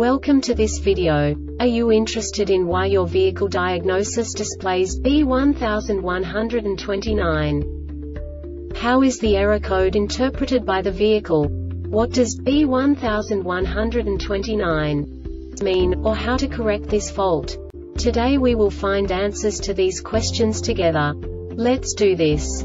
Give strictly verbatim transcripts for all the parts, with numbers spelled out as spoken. Welcome to this video. Are you interested in why your vehicle diagnosis displays B one one two nine? How is the error code interpreted by the vehicle? What does B one one two nine mean, or how to correct this fault? Today we will find answers to these questions together. Let's do this.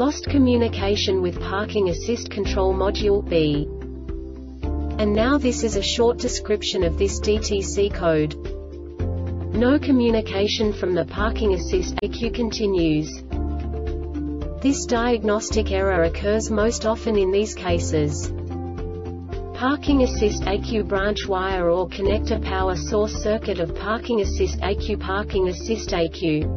lost communication with parking assist control module B. And now this is a short description of this D T C code. No communication from the parking assist E C U continues. This diagnostic error occurs most often in these cases. Parking assist E C U branch wire or connector power source circuit of parking assist E C U parking assist E C U.